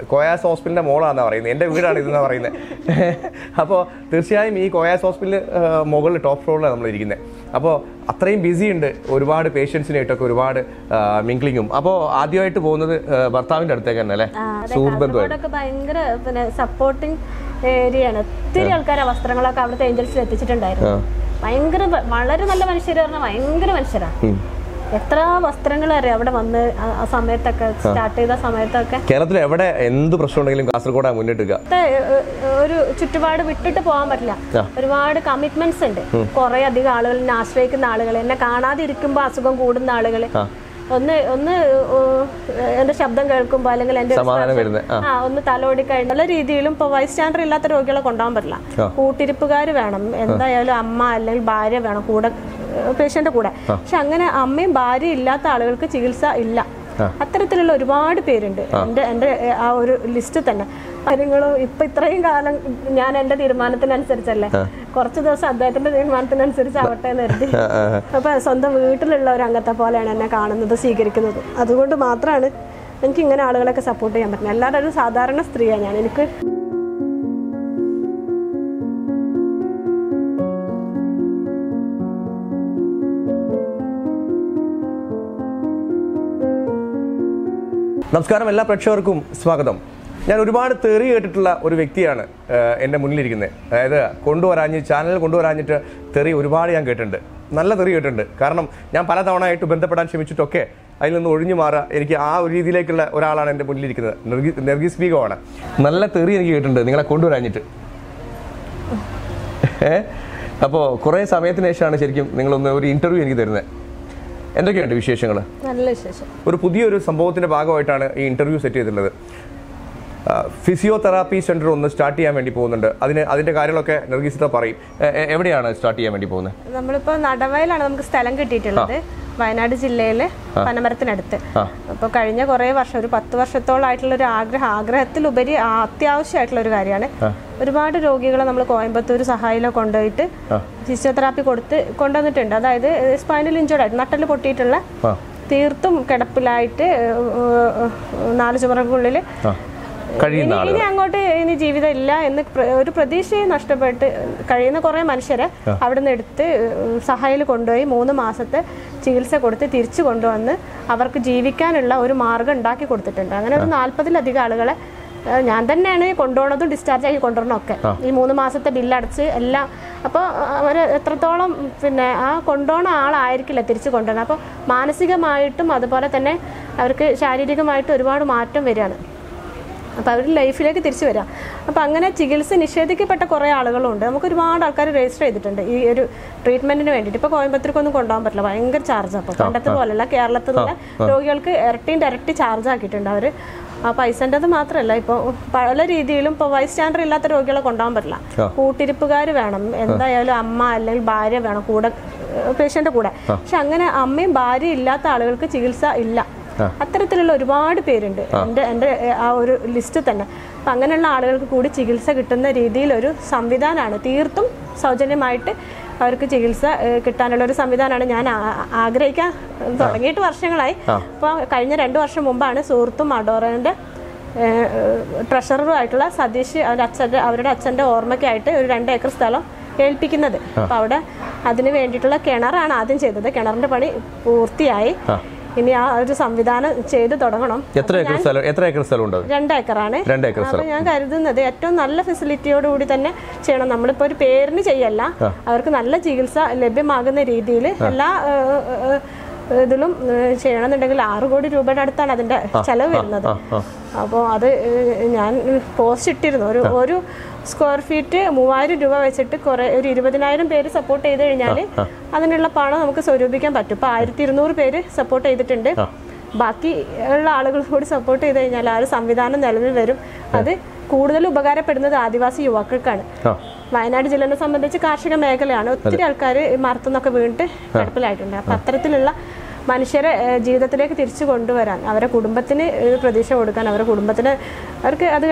Koyas Hospital Mola, the end of me, Koyas Hospital, mobile top floor. Apo Athrain busy and Urvad patients in it, Urvad Minklingum. Apo Adio to Bona Bartha and Taganella. Super supporting area. Tirial Karavastranga covered the angels at the chicken diary. Mandarin Etra was Trangular Revada on the Sametaka, started the Sametaka. Can I ever end the personal in Castle? I wanted to go. Chitavad with Tita Pomatla. Reward commitments in Korea, the Alal, Nasvek, and Alagale, Nakana, the Rikimbasuka, good and Alagale. On the Shabdan Gurkumbalangal and on the Talodica and Alari, the Lumpa Vice Chandra, Lata Rogala Condamberla, who Tiripugari Vanam, and the Yama, Bari Vanakuda. Patient of Buddha. Shangana Ame Bari Illa, Talaka Chilsa Illa. Atharthal reward parent and our list of Tana. I think Yan and the Manathan and Serzella. Cortha Saddam in Mantan and Serza. On the Mutal Rangatapala and Nakan and the secret. Other go to Matra and King and Adalaka support him. Nella is Sadar and Stria and Namaskaram, all Prakshavarkkum, Swagatham. I am a theory at Urivectiana, and a Munilikin. Either Kondorani channel, Kondorani theory, Uribari and Getender. Nala theory attended. Karnam, Yam Paradana to Bentapatan, which is okay. Island Urinimara, Erika, Ridi Lake, Urala and the Munilikin, Nargees Beegam. Nala theory attended, Nila Kondorani. Eh? Apo Korea Samethanation, Ningle interviewing there. What do you think about the interview? Physiotherapy center on the start TM and Dipon under Adinaka Nargista Pari. Every other start TM and Dipona. Nadavile and Stalanga detail there, Vinad Zilele, Panamaratanate. Pocarina Gore, Vasharu Patu, Shatol, Itler, Agra, Luberi, Athia, Shatler Variane. Rewarded Ogigal and Lacoin, but there is a highla condite. Physiotherapy condon the tender, the spinal injury, not a little potato. Thirtum catapulite, knowledge of Karina, I got any Givilla in the Pradesh, Nastabet, Karina Koram and Shera, Avdanet, Sahil Kondoi, Mona Masate, Chilsa Korte, Tirchi Kondon, Avaka Givikan and Laura Margan, Daki Korte, and Alpa the Galagala, and then a condor of the discharge I condor. In Mona Masate, Billarce, Ella, Upper Tratolam, Condona, Irkila Tirchi Condanapa, Manasiga Maitum, other Paratane, Sharidica Maitu, reward Martum Veriana. Life like this. A pangana chiggles and Ishaki Pata Korea alone. Democrat Alcari raised treatment in a coin, but on the condom, but Lavanga charge up. At the Volella, Kerala, Royal Ertin directly charge a kitten. A paisan of the Matra, like Paralari, the Lumpa Vice Chandra, Lata Rogala condom, but who Tiripugari Vanam, and the Yama, Bari Vanakuda, patient of Buddha. Shangana Ame Bari Illa, Talaka Chilsa Illa. Atharthal reward parent and our list of Tana. Pangan and Adal Kudi Chigilsa Kitana Redil, Samvidan and Tirtum, Saujanimite, or Chigilsa, Kitanador Samvidan and Yana Agreka, Zoragate Varshangai, Kainer and Varshamumba and Surtum Adora and Treasurer Atlas, Sadish, Avrat and Orma Kate, Randa Cristalo, El Pikinade, Powder, Adinave and Titla Canara and Adin Cheddar, the Canara Padi, Urti. I just am with Anna Chad. Etraker Salunda. Rendakarane, Rendaker. They attend all facility or with an Chena number per pair, Nichella, Arcanala Chigilsa, Lebe Magana Redile, La Dulum Chena, the Deglar, go to Ruben at another cello. About other post it or square feet, Muari Duva, etc. With an iron pair support either in Yale, and then Lapana Sodio became Patupa, Tirnur pair support either tender. Baki, Lalagal food support either in Yala, Samvidan and Elevator. Are they Kudalu Bagara Pedna, the Adivasi Wakakan? Vinad Zilana Samadaka Americano, Tirkari, Martha Nakavinte, Patrick Patratililla. Manishare, Jidatrik, Tirsukondu, our Kudumbatine, Pradesh, Odukan, our Kudumbatine, other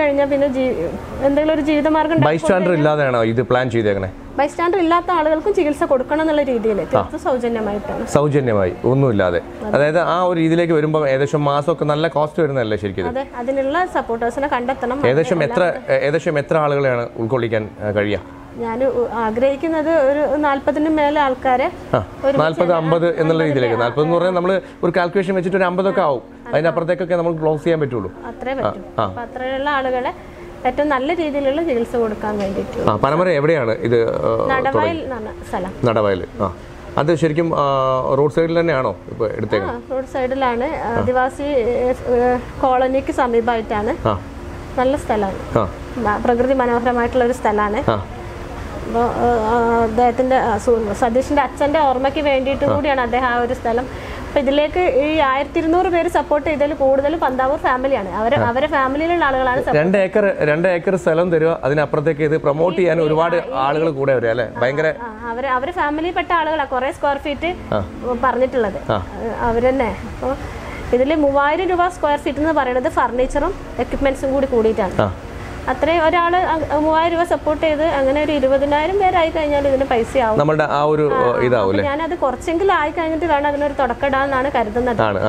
and the Lord the Margaret. Bystander Lana, the plan Chidagana. Bystander Lata, Alakun, Chilsa Kodukan, and the Saujanamai. Saujanamai, Unulade. Another hour either like Vimba, Edesham Maso, Kanala, Costa, and the Lashiki. Adinilla supporters and a conductanam. Edeshametra, Ulkolikan, Garia. Greek in the Alpathan Mel Alcare, Alpathamber in the lady, Alpathan, our calculation which is an amber cow. I know Protector can among Glossiam Betulo. Patrella, at an alleged little hills would come and it. Panama every other not a while. And the Shirkim roadside Lanano, roadside Lana, Divasi colonic Samibaitana, Nalastalan, Pragradi Manaframatler Stalane. That in the suggestion that's under or Maki Vendi to Woody and they have this talum. Pedilake, I Tilnur very support the Pandawa family and our family and Alala. Renda acre salon, the promote and reward Alala good area. Bangra, our family petala, Corres, Corfit, Barnitla. Our move to a square feet in the barrier of the furniture, equipments would good it. അത്രേ ഒരാള് 3000 support ചെയ്തു അങ്ങനെ ഒരു 20000 പേര് ആയി കഴിഞ്ഞാൽ ഇതിന്റെ പൈസ ആവും നമ്മുടെ ആ ഒരു ഇതാവൂലേ ഞാൻ അത് കുറച്ചെങ്കിലും ആയി കഴിഞ്ഞിട്ട് വേണം അതിനെ ഒരു തുടക്കടാനാണ് കരുതുന്നത് ആണ്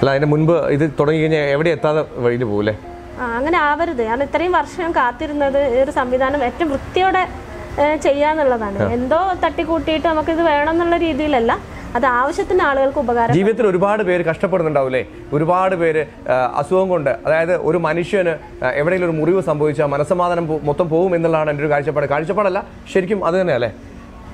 അല്ല അതിനെ മുൻപ് ഇത് തുടങ്ങി കഴിഞ്ഞാൽ എവിടെ എത്താതെ വഴിയിൽ പോവുലേ അങ്ങനെ ആവരുത് ഞാൻ ഇത്രയും വർഷം കാത്തിരുന്നത് ഒരു സംവിധാനം ഏറ്റവും വൃത്തിയോടെ ചെയ്യാനുള്ളതാണ് എന്തോ തട്ടിക്കൂട്ടിയിട്ട് നമുക്ക് ഇത് വേണം എന്നുള്ള രീതിയിലല്ല അത് ആവശ്യത്തിന് ആളുകൾക്ക് ഉപകാരം ജീവിതത്തിൽ ഒരുപാട് പേര് കഷ്ടപ്പെടുന്നുണ്ടാവൂലേ ഒരുപാട് പേര് അസുഖം കൊണ്ട് അതായത് ഒരു മനുഷ്യനെ എവിടെയെങ്കിലും ഒരു മുറിവ് സംഭവിച്ചാൽ മനസ്സമാധാനം മൊത്തം പോകും എന്നുള്ളതാണ് എൻ്റെ ഒരു കാഴ്ചപ്പാടല്ല ശരിക്കും അത് തന്നെയല്ലേ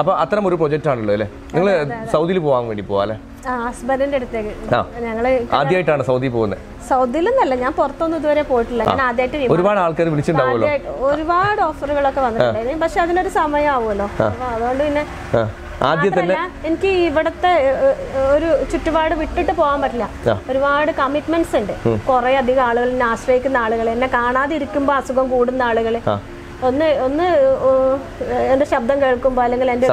അപ്പോൾ അത്തരം ഒരു പ്രൊജക്റ്റ് ആണല്ലോ അല്ലേ നിങ്ങൾ സൗദിയിൽ പോവാൻ വേണ്ടി പോവാല്ലേ ഹസ്ബൻഡിന്റെ അടുത്തേക്ക് ഞങ്ങൾ ആദ്യമായിട്ടാണ് സൗദി പോകുന്നത് സൗദിയിലല്ല ഞാൻ പുറത്തൊന്നും ഇതുവരെ പോയിട്ടില്ല ഞാൻ ആദ്യമായിട്ട് ഒരുപാട് ആൾക്കാർ വിളിച്ചിട്ടുണ്ടാവുമല്ലോ ഒരുപാട് ഓഫറുകളൊക്കെ വന്നിട്ടുണ്ട് പക്ഷേ അതിനൊരു സമയം ആവുമല്ലോ അതുകൊണ്ട് പിന്നെ ആദ്യം തന്നെ എനിക്ക് ഇവിടത്തെ ഒരു ചുറ്റുപാട് വിട്ടിട്ട് പോകാൻ പറ്റില്ല ഒരുപാട് കമ്മിറ്റ്മെന്റ്സ് ഉണ്ട് കുറേ അധികം ആളുകൾ എന്നെ ആശ്രയിക്കുന്ന ആളുകൾ എന്നെ കാണാതെ ഇരിക്കുമ്പോൾ അസുഖം കൂടുന്ന ആളുകൾ ഒന്ന് എന്റെ ശബ്ദം കേൾക്കുമ്പോൾ അല്ലെങ്കിൽ എന്റെ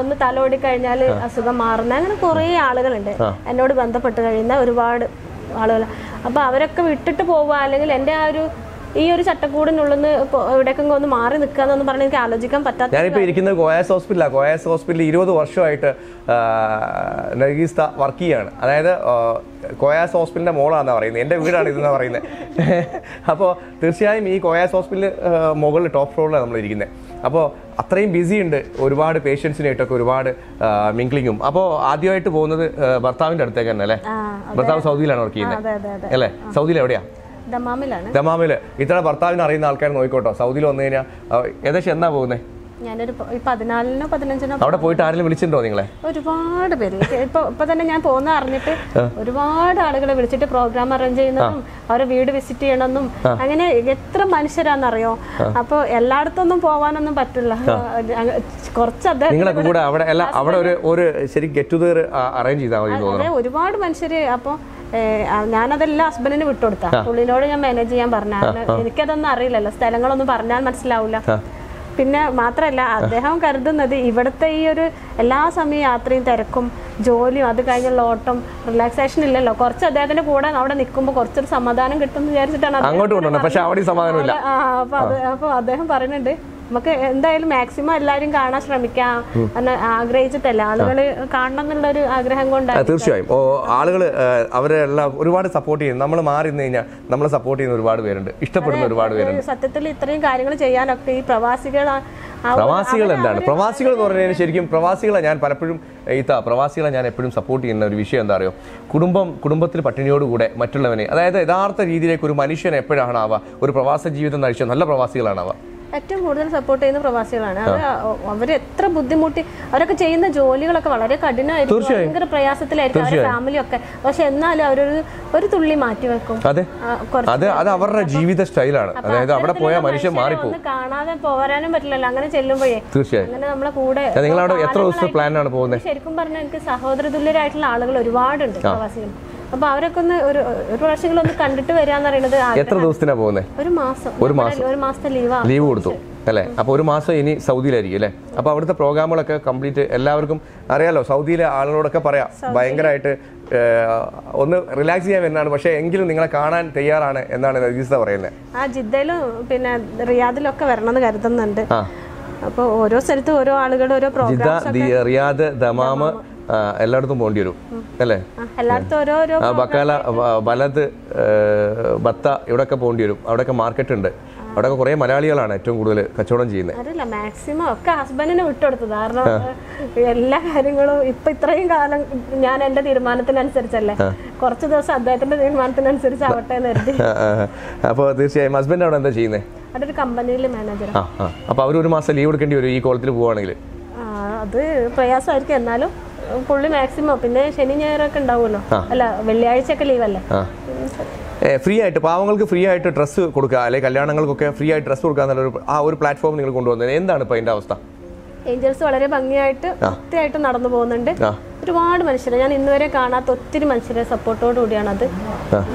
ഒന്ന് തലോടി കഴിഞ്ഞാൽ അസുഖം മാറുന്ന അങ്ങനെ കുറേ ആളുകളുണ്ട് എന്നോട് ബന്ധപ്പെട്ട് കഴിയുന്ന ഒരുപാട് ആളുകൾ അപ്പൊ അവരൊക്കെ വിട്ടിട്ട് പോവുക അല്ലെങ്കിൽ എന്റെ ആ ഒരു ഈ ഒരു ചട്ടക്കൂടിനുള്ളിന്ന് എവിടേക്കെങ്കിലും ഒന്ന് മാറി നിൽക്കാന്നൊന്നും പറഞ്ഞ് എനിക്ക് ആലോചിക്കാൻ പറ്റാത്ത ഞാനിപ്പോൾ ഇരിക്കുന്നത് കോയാസ് ഹോസ്പിറ്റലിൽ 20 വർഷമായിട്ട് നർഗീസ് വർക്ക് ചെയ്യാണ് അതായത് കോയാസ് ഹോസ്പിറ്റലിന്റെ മോളാണെന്നാണ് പറയുന്നത് എൻ്റെ വീടാണ് ഇതെന്നാണ് പറയുന്നത് അപ്പോൾ തീർച്ചയായും ഈ കോയാസ് ഹോസ്പിറ്റലിൽ മുകളിൽ ടോപ്പ് ഫ്ലോറിലാണ് നമ്മൾ ഇരിക്കുന്നത് അപ്പോൾ അത്രയും ബിസി ഉണ്ട് ഒരുപാട് പേഷ്യൻസിനായിട്ടൊക്കെ ഒരുപാട് മിംഗ്ലിങ്ങും അപ്പോൾ ആദ്യമായിട്ട് പോകുന്നത് ഭർത്താവിൻ്റെ അടുത്തേക്ക് തന്നെ അല്ലേ ഭർത്താവ് സൗദിയിലാണ് വർക്ക് ചെയ്യുന്നത് അല്ലേ സൗദിയിൽ എവിടെയാണ് ദമാമിൽ ഇത്ര ഭർത്താവിനെ അറിയുന്ന ആൾക്കാർ നോയിക്കോട്ടോ സൗദിയിൽ വന്നു കഴിഞ്ഞാൽ ഏകദേശം എന്നാ പോകുന്നത് ഞാനൊരു 14നോ 15നോ അവിടെ പോയിട്ട് ആരെങ്കിലും വിളിച്ചിട്ടുണ്ടോ നിങ്ങളെ ഒരുപാട് പേര് ഇപ്പൊ തന്നെ ഞാൻ പോകുന്ന അറിഞ്ഞിട്ട് ഒരുപാട് ആളുകളെ വിളിച്ചിട്ട് പ്രോഗ്രാം അറേഞ്ച് ചെയ്യുന്നതും അവരെ വീട് വിസിറ്റ് ചെയ്യണമെന്നും അങ്ങനെ എത്ര മനുഷ്യരാണെന്നറിയോ അപ്പോൾ എല്ലായിടത്തൊന്നും പോവാനൊന്നും പറ്റില്ല കുറച്ചത് നിങ്ങളൊക്കെ കൂടെ അവിടെ ഒരു ശരി ഗെറ്റ് ടുഗദർ അറേഞ്ച് ചെയ്താൽ മതി തോന്നുന്നു ഒരുപാട് മനുഷ്യര് അപ്പോൾ ഞാനതെല്ലാം ഹസ്ബൻഡിന് വിട്ടുകൊടുത്താ പുള്ളിനോട് ഞാൻ മാനേജ് ചെയ്യാൻ പറഞ്ഞാൽ എനിക്കതൊന്നും അറിയില്ലല്ലോ സ്ഥലങ്ങളൊന്നും പറഞ്ഞാൽ മനസ്സിലാവില്ല പിന്നെ മാത്രമല്ല അദ്ദേഹം കരുതുന്നത് ഇവിടുത്തെ ഈ ഒരു എല്ലാ സമയം യാത്രയും തിരക്കും ജോലിയും അത് കഴിഞ്ഞുള്ള ഓട്ടം റിലാക്സേഷൻ ഇല്ലല്ലോ കുറച്ച് അദ്ദേഹത്തിന്റെ കൂടെ അവിടെ നിൽക്കുമ്പോൾ കുറച്ചൊരു സമാധാനം കിട്ടുമെന്ന് വിചാരിച്ചിട്ടാണ് അപ്പൊ അദ്ദേഹം പറയുന്നുണ്ട് നമുക്ക് എന്തായാലും മാക്സിമം എല്ലാവരും കാണാൻ ശ്രമിക്കാം ആഗ്രഹിച്ചിട്ടല്ല ആളുകൾ കാണണം എന്നുള്ള ഒരു ആഗ്രഹം കൊണ്ടാണ് തീർച്ചയായും ആളുകൾ അവരെല്ലാം ഒരുപാട് സപ്പോർട്ട് ചെയ്യുന്നു നമ്മൾ മാറി നിന്ന് കഴിഞ്ഞാൽ നമ്മളെ സപ്പോർട്ട് ചെയ്യുന്ന ഒരുപാട് പേരുണ്ട് ഇഷ്ടപ്പെടുന്ന ഒരുപാട് പേരുണ്ട് സത്യത്തിൽ ഇത്രയും കാര്യങ്ങൾ ചെയ്യാനൊക്കെ ഈ പ്രവാസികൾ എന്താണ് പ്രവാസികൾ എന്ന് പറഞ്ഞാൽ ശരിക്കും പ്രവാസികളെ ഞാൻ പലപ്പോഴും എപ്പോഴും സപ്പോർട്ട് ചെയ്യുന്ന ഒരു വിഷയം എന്താ അറിയോ കുടുംബത്തിൽ പട്ടിണിയോടുകൂടെ മറ്റുള്ളവനെ അതായത് യഥാർത്ഥ രീതിയിലേക്ക് ഒരു മനുഷ്യൻ എപ്പോഴാണ് ആവുക ഒരു പ്രവാസ ജീവിതം നയിച്ച നല്ല പ്രവാസികളാണ് ആവുക ഏറ്റവും കൂടുതൽ സപ്പോർട്ട് ചെയ്യുന്ന പ്രവാസികളാണ്. അവർ എത്ര ബുദ്ധിമുട്ടി അവരൊക്കെ ചെയ്യുന്ന ജോലികളൊക്കെ വളരെ കഠിനമായിരിക്കും, ഭയങ്കര പ്രയാസത്തിലായിരിക്കും അവരുടെ ഫാമിലി ഒക്കെ. പക്ഷെ എന്നാലും അവരൊരു ഒരു തുള്ളി മാറ്റി വെക്കും. അത് അവരുടെ ജീവിത സ്റ്റൈലാണ്. അതായത് അവിടെ പോയാൽ മനുഷ്യൻ മാറിപ്പോകും, കാണാതെ പോകാനും പറ്റില്ലല്ലോ അങ്ങനെ ചെല്ലുമ്പോഴേ. തീർച്ചയായും അങ്ങനെ നമ്മളെ കൂടെ ശരിക്കും പറഞ്ഞാൽ എനിക്ക് സഹോദരതുല്യരായിട്ടുള്ള ആളുകൾ ഒരുപാടുണ്ട് പ്രവാസികൾ. അപ്പൊ അവരൊക്കെ ഒന്ന് ഒരു പ്രാവശ്യം ഒന്ന് കണ്ടിട്ട് വരാന്ന് പറയുന്നത്. എത്ര ദിവസത്തിനാ പോകുന്നത്? ഒരു മാസത്തെ ലീവ് കൊടുത്തു അല്ലേ? അപ്പോൾ ഒരു മാസം ഇനി സൗദിയിലായിരിക്കും അല്ലേ? അപ്പോൾ അവിടുത്തെ പ്രോഗ്രാമുകളൊക്കെ കംപ്ലീറ്റ് എല്ലാവർക്കും അറിയാലോ. സൗദിയിലെ ആളുകളോടൊക്കെ പറയാം ഭയങ്കരമായിട്ട് ഒന്ന് റിലാക്സ് ചെയ്യാൻ വരുന്നതാണ്, പക്ഷേ എങ്കിലും നിങ്ങളെ കാണാൻ തയ്യാറാണ് എന്നാണ് നർഗീസ് പറയുന്നത്. ആ ജിദ്ദയിലും പിന്നെ റിയാദിലും ഒക്കെ വരണമെന്ന് കരുതുന്നുണ്ട്. അപ്പോൾ ഓരോ സ്ഥലത്തും ഓരോ ആളുകളുടെ ഓരോ പ്രോഗ്രാം, റിയാദ്, ദമാമ, എല്ലായിടത്തും പോകേണ്ടി വരും അല്ലേ? ബക്കാല, വലത്, ബത്ത, ഇവിടെയൊക്കെ പോകേണ്ടി വരും. അവിടെയൊക്കെ മാർക്കറ്റ് ഉണ്ട്, അവിടെ കുറെ മലയാളികളാണ് ഏറ്റവും കൂടുതൽ കച്ചവടം ചെയ്യുന്നത്. അതല്ല, മാക്സിമം ഒക്കെ ഹസ്ബൻഡിന് വിട്ടുകൊടുത്തത്. കാരണം എല്ലാ കാര്യങ്ങളും ഇപ്പൊ ഇത്രയും കാലം ഞാൻ എന്റെ തീരുമാനത്തിനനുസരിച്ചല്ലേ, കുറച്ച് ദിവസം അദ്ദേഹത്തിന്റെ തീരുമാനത്തിനനുസരിച്ച് ആവട്ടെ എന്ന് കരുതി. അപ്പൊ തീർച്ചയായും ഹസ്ബൻഡ് അവിടെ എന്താ ചെയ്യുന്നത്? അവിടെ ഒരു കമ്പനിയിൽ മാനേജർ. അപ്പൊ അവർ ഒരു മാസം ലീവ് എടുക്കേണ്ടി വരും ഈ കോളത്തിൽ പോവാണെങ്കിൽ. അത് പ്രയാസമായിരിക്കും, എന്നാലും പുള്ളി മാക്സിമം. പിന്നെ ശനി ഞായറൊക്കെ ഉണ്ടാവുമല്ലോ, അല്ല വെള്ളിയാഴ്ച ഒക്കെ ലീവല്ലേ. ഫ്രീ ആയിട്ട് പാവങ്ങൾക്ക് ഫ്രീ ആയിട്ട് ഡ്രസ്സ് കൊടുക്കുക, അല്ലെങ്കിൽ കല്യാണങ്ങൾക്കൊക്കെ ഫ്രീ ആയിട്ട് ഡ്രസ്സ് കൊടുക്കുക എന്നുള്ള ആ ഒരു പ്ലാറ്റ്ഫോം നിങ്ങൾ കൊണ്ടുവന്നത് എന്താണ് ഇപ്പൊ അതിന്റെ അവസ്ഥ? ഏഞ്ചൽസ് വളരെ ഭംഗിയായിട്ട് വൃത്തിയായിട്ട് നടന്നു പോകുന്നുണ്ട്. ഒരുപാട് മനുഷ്യരെ ഞാൻ ഇന്നുവരെ കാണാത്ത ഒത്തിരി മനുഷ്യരെ സപ്പോർട്ടോട് കൂടിയാണ് അത്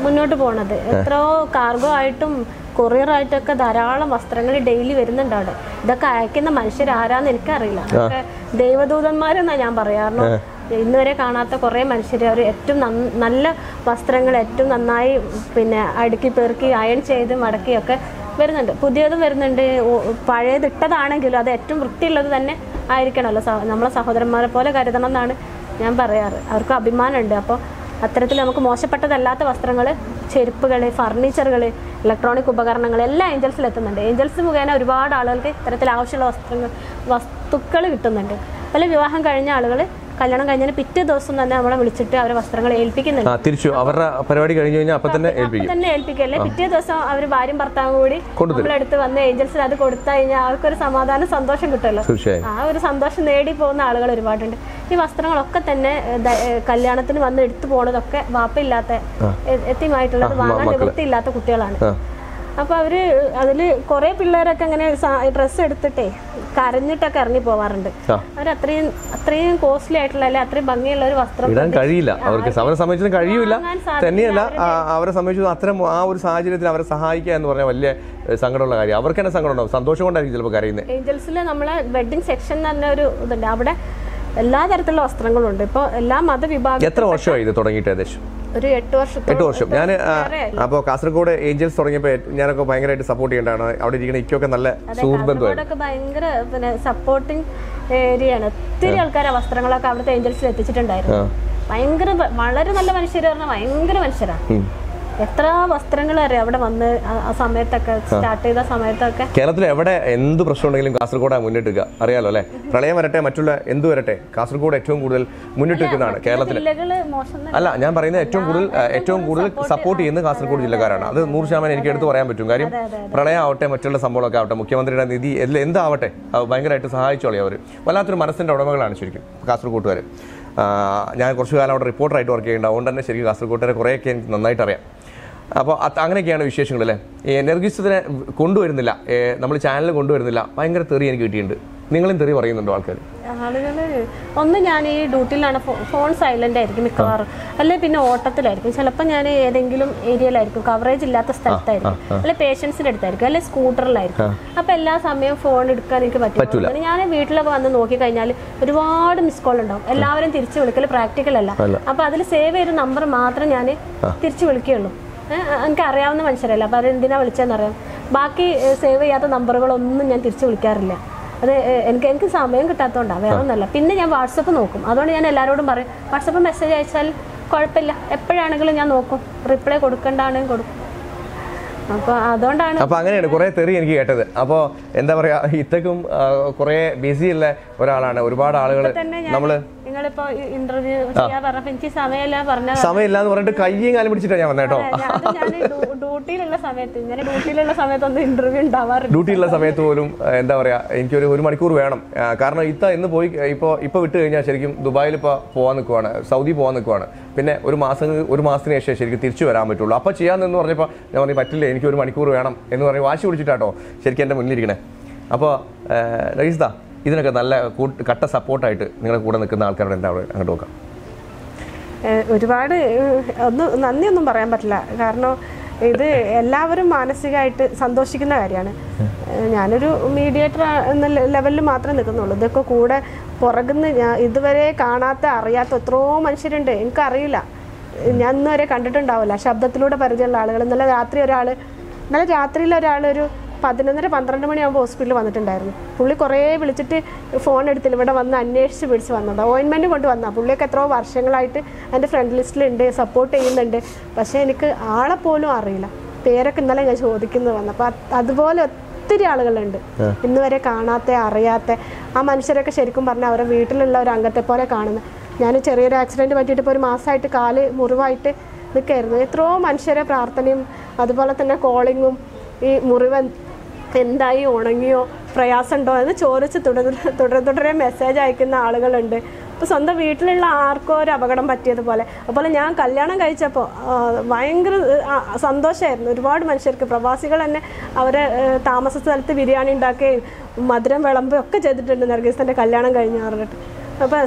മുന്നോട്ട് പോണത്. എത്രയോ കാർഗോ ആയിട്ടും കൊറിയർ ആയിട്ടൊക്കെ ധാരാളം വസ്ത്രങ്ങൾ ഡെയിലി വരുന്നുണ്ട് അവിടെ. ഇതൊക്കെ അയക്കുന്ന മനുഷ്യരാരാന്ന് എനിക്കറിയില്ല, അതൊക്കെ ദൈവദൂതന്മാരെന്നാ ഞാൻ പറയാറുണ്ട്. ഇന്നുവരെ കാണാത്ത കുറേ മനുഷ്യരെ അവർ ഏറ്റവും നല്ല വസ്ത്രങ്ങൾ ഏറ്റവും നന്നായി പിന്നെ അടുക്കി പെറുക്കി അയൺ ചെയ്ത് മടക്കിയൊക്കെ വരുന്നുണ്ട്. പുതിയതും വരുന്നുണ്ട്, പഴയതിട്ടതാണെങ്കിലും അത് ഏറ്റവും വൃത്തിയുള്ളത് തന്നെ ആയിരിക്കണമല്ലോ. നമ്മളെ സഹോദരന്മാരെ പോലെ കരുതണം എന്നാണ് ഞാൻ പറയാറ്. അവർക്ക് അഭിമാനമുണ്ട്. അപ്പോൾ അത്തരത്തിൽ നമുക്ക് മോശപ്പെട്ടതല്ലാത്ത വസ്ത്രങ്ങൾ, ചെരുപ്പുകൾ, ഫർണിച്ചറുകൾ, ഇലക്ട്രോണിക് ഉപകരണങ്ങൾ എല്ലാം ഏഞ്ചൽസിൽ എത്തുന്നുണ്ട്. ഏഞ്ചൽസ് മുഖേന ഒരുപാട് ആളുകൾക്ക് ഇത്തരത്തിൽ ആവശ്യമുള്ള വസ്തുക്കൾ കിട്ടുന്നുണ്ട്. പല വിവാഹം കഴിഞ്ഞ ആളുകൾ കല്യാണം കഴിഞ്ഞാൽ പിറ്റേ ദിവസം തന്നെ നമ്മളെ വിളിച്ചിട്ട് അവരെ വസ്ത്രങ്ങൾ ഏൽപ്പിക്കുന്നുണ്ട്. തിരിച്ചു അവരുടെ പരിപാടി കഴിഞ്ഞു കഴിഞ്ഞാൽ അപ്പം തന്നെ ഏൽപ്പിക്കല്ലേ. പിറ്റേ ദിവസം അവർ ഭാര്യയും ഭർത്താവും കൂടി നമ്മളെടുത്ത് വന്ന് ഏഞ്ചൽസിൽ അത് കൊടുത്തു കഴിഞ്ഞാൽ അവർക്കൊരു സമാധാനം, സന്തോഷം കിട്ടുമല്ലോ. ആ ഒരു സന്തോഷം നേടി പോകുന്ന ആളുകൾ ഒരുപാടുണ്ട്. ഈ വസ്ത്രങ്ങളൊക്കെ തന്നെ കല്യാണത്തിന് വന്ന് എടുത്തു പോകുന്നതൊക്കെ വാപ്പയില്ലാത്ത, എത്തിയുമായിട്ടുള്ളത് വാങ്ങാൻ നിവൃത്തിയില്ലാത്ത കുട്ടികളാണ്. അപ്പോൾ അവർ അതിൽ കുറേ പിള്ളേരൊക്കെ അങ്ങനെ ഡ്രസ്സ് എടുത്തിട്ടേ കരഞ്ഞിട്ടൊക്കെ ഇറങ്ങി പോവാറുണ്ട്. അവർ അത്രയും കോസ്റ്റ്ലി ആയിട്ടുള്ള അല്ലെ അത്രയും ഭംഗിയുള്ള ഒരു വസ്ത്രം ഇടാൻ കഴിയില്ല അവർക്ക്. അവരെ സംബന്ധിച്ചും കഴിയില്ല തന്നെയല്ല, അവരെ സംബന്ധിച്ചും അത്തരം ആ ഒരു സാഹചര്യത്തിൽ അവരെ സഹായിക്കുക എന്ന് പറഞ്ഞാൽ വലിയ സങ്കടമുള്ള കാര്യം. അവർക്ക് തന്നെ സങ്കടം ഉണ്ടാവും, സന്തോഷം കൊണ്ടായിരിക്കും ചിലപ്പോൾ കരയുന്നത്. ഏഞ്ചൽസിൽ നമ്മളെ വെഡ്ഡിംഗ് സെക്ഷൻ എന്ന് പറഞ്ഞ ഒരു ഇതുണ്ട്, അവിടെ എല്ലാ തരത്തിലുള്ള വസ്ത്രങ്ങളുണ്ട്. ഇപ്പോൾ എല്ലാ മതവിഭാഗം. എത്ര വർഷമായി ഇത് തുടങ്ങിയിട്ട്? ഏകദേശം ഒരു 8 വർഷം. ഞാൻ അപ്പോൾ കാസർഗോഡ് ഏഞ്ചൽസ് തുടങ്ങിയപ്പോൾ ഞാനൊക്കെ ഭയങ്കരമായിട്ട് സപ്പോർട്ട് ചെയ്യേണ്ടതാണ്. അവിടെ ഇരിക്കുന്ന ഇക്കൊക്കെ നല്ല സുഹൃത്തുക്കളൊക്കെ ഭയങ്കര പിന്നെ സപ്പോർട്ടിങ് ഏരിയയാണ്. ഒത്തിരി ആൾക്കാർ ആ വസ്ത്രങ്ങളൊക്കെ അവിടുത്തെ ഏഞ്ചൽസിൽ എത്തിച്ചിട്ടുണ്ടായിരുന്നു. ഭയങ്കര വളരെ നല്ല മനുഷ്യർ പറഞ്ഞാൽ ഭയങ്കര മനുഷ്യരാണ്. എത്ര വസ്ത്രങ്ങൾ അറിയാം അവിടെ വന്ന് ആ സമയത്തൊക്കെ സ്റ്റാർട്ട് ചെയ്ത സമയത്തൊക്കെ. കേരളത്തിൽ എവിടെ എന്ത് പ്രശ്നം ഉണ്ടെങ്കിലും കാസർഗോഡാണ് മുന്നിട്ടിരിക്കുക, അറിയാലോ അല്ലേ? പ്രളയം വരട്ടെ, മറ്റുള്ള എന്ത് വരട്ടെ, കാസർഗോഡ് ഏറ്റവും കൂടുതൽ മുന്നിട്ട് നിൽക്കുന്നതാണ് കേരളത്തിൽ. അല്ല ഞാൻ പറയുന്നത് ഏറ്റവും കൂടുതൽ സപ്പോർട്ട് ചെയ്യുന്നത് കാസർഗോഡ് ജില്ലക്കാരാണ്. അത് 100% എനിക്ക് എടുത്ത് പറയാൻ പറ്റും. കാര്യം പ്രളയം ആവട്ടെ, മറ്റുള്ള സംഭവങ്ങളൊക്കെ ആവട്ടെ, മുഖ്യമന്ത്രിയുടെ നിധി എല്ലാം എന്താവട്ടെ, ഭയങ്കരമായിട്ട് സഹായിച്ചോളി. അവർ വല്ലാത്തൊരു മനസ്സിൻ്റെ ഉടമകളാണ് ശരിക്കും കാസർഗോഡുകാർ. ഞാൻ കുറച്ച് കാലം അവിടെ റിപ്പോർട്ടറായിട്ട് വർക്ക് ചെയ്യുന്നുണ്ട്, അതുകൊണ്ട് തന്നെ ശരിക്കും കാസർഗോഡുകാരെ കുറേയൊക്കെ എനിക്ക് നന്നായിട്ട് അറിയാം. അപ്പോൾ അങ്ങനെയൊക്കെയാണ് വിശേഷങ്ങൾ അല്ലേ? നർഗീസിനെ കൊണ്ടുവരുന്നില്ല, നമ്മൾ ചാനൽ കൊണ്ടുവരുന്നില്ല, ഭയങ്കര തെറി എനിക്ക് കിട്ടിയിട്ടുണ്ട്. നിങ്ങളും തെറി പറയുന്നുണ്ടോ ആൾക്കാർ? ആളുകൾ ഒന്ന് ഞാൻ ഈ ഡ്യൂട്ടിയിലാണ്, ഫോൺ സൈലൻ്റ് ആയിരിക്കും മിക്കവാറും, അല്ലെ പിന്നെ ഓട്ടത്തിലായിരിക്കും, ചിലപ്പോൾ ഞാൻ ഏതെങ്കിലും ഏരിയയിലായിരിക്കും, കവറേജ് ഇല്ലാത്ത സ്ഥലത്തായിരിക്കും, അല്ലെ പേഷ്യൻസിൻ്റെ അടുത്തായിരിക്കും, അല്ലെ സ്കൂട്ടറിലായിരിക്കും. അപ്പോൾ എല്ലാ സമയവും ഫോൺ എടുക്കാൻ എനിക്ക് പറ്റില്ല. ഞാൻ വീട്ടിലൊക്കെ വന്ന് നോക്കിക്കഴിഞ്ഞാൽ ഒരുപാട് മിസ് കോൾ ഉണ്ടാവും. എല്ലാവരും തിരിച്ചു വിളിക്കൽ പ്രാക്ടിക്കൽ അല്ല. അപ്പോൾ അതിൽ സേവ് ചെയ്ത നമ്പർ മാത്രം ഞാൻ തിരിച്ചു വിളിക്കുകയുള്ളൂ. എനിക്ക് അറിയാവുന്ന മനുഷ്യരല്ല, അപ്പോൾ അവരെന്തിനാ വിളിച്ചതെന്നറിയാം. ബാക്കി സേവ് ചെയ്യാത്ത നമ്പറുകളൊന്നും ഞാൻ തിരിച്ചു വിളിക്കാറില്ല. അത് എനിക്ക് സമയം കിട്ടാത്തതുകൊണ്ടാണ്, വേറെ ഒന്നല്ല. പിന്നെ ഞാൻ വാട്സപ്പ് നോക്കും. അതുകൊണ്ട് ഞാൻ എല്ലാവരോടും പറയും വാട്സപ്പ് മെസ്സേജ് അയച്ചാൽ കുഴപ്പമില്ല, എപ്പോഴാണെങ്കിലും ഞാൻ നോക്കും, റിപ്ലൈ കൊടുക്കേണ്ടതാണെങ്കിൽ കൊടുക്കും. അപ്പോൾ അതുകൊണ്ടാണ്. അപ്പോൾ അങ്ങനെയാണ് കുറേ തെറി എനിക്ക് കേട്ടത്. അപ്പോൾ എന്താ പറയുക, ഇത്തക്കും കുറേ ബിസിയുള്ള ഒരാളാണ്. ഒരുപാട് ആളുകൾ നമ്മൾ Nargees, this is a support item. You can I was able to get a phone. I was able to get a phone. I was able to get a phone. I was able to get a phone. I was able to get a phone. Tendai, Onangio, Prayasando, and the Chorus to message I can Alagalande. On the wheat little arco, Abagadam Patia, the Pole, Apollonia, Kalyana Gaichapo, Wang Sando Sher, Reward Manshek, Pravasical, and our Thomas Vidian in Dake, Madram Valamboka, Nargees, and the Kalyana Gainaret.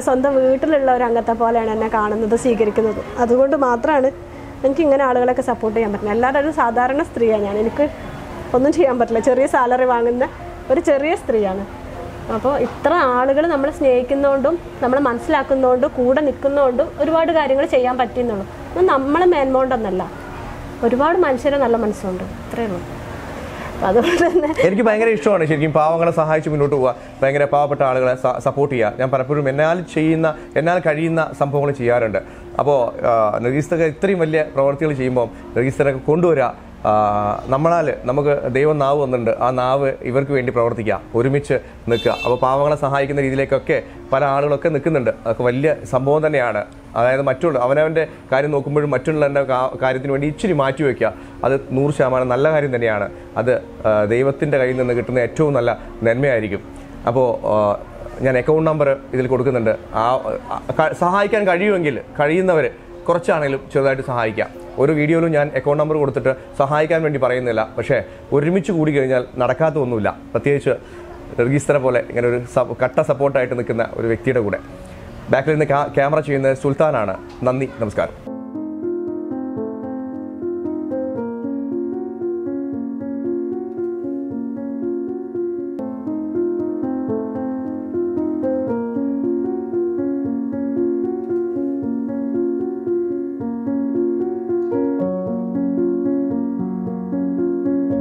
On the wheat little Rangatapol and a can and the secret. That's good to Matra and King and Alaga support him, but Nella is Sadaranus three and but cherry salary wanganda, but a cherry striana. Itra, snake in nodum, number manslakun nodo, cood and nicunodo, reward guiding a chayam patino, the number man mount on the la. Reward mancher and alaman sold. Erki Banger is shown, she can power a Sahai Chiminutua, Banger Papa Sapotia, and Parapur Menal, China, Enal Karina, Sampona Chiaranda. Abo Nargees 3 million provertial chimom, Nargees Kundura. Namale, Namaka, they were now on the Anav, evacuated Provertia, Urimicha, Nuka, Apavana Sahai in the Rilaka, Paralokan, the Kunda, Kavalia, Sambo than Yada, either Matul, Avanavande, Karin Okumur, Matul and Karin Chiri Matuka, other Nur Shaman and Allah in the Yana, other they were thin in the Gatuna, Tunala, Nanme Abo Yanako number is the Kodukan Sahai can carry you and Gil, carry in the way. Children to Sahaya. Or a video Lunyan, account number or theatre, Sahaikan Vendiparanella, Pashe, Urimichu Udigan, Narakato Nula, Patheacher, Registrapole, Kata support item in the Victor Gude. Back in the camera chain, Sultanana, Nandi, Namaskar.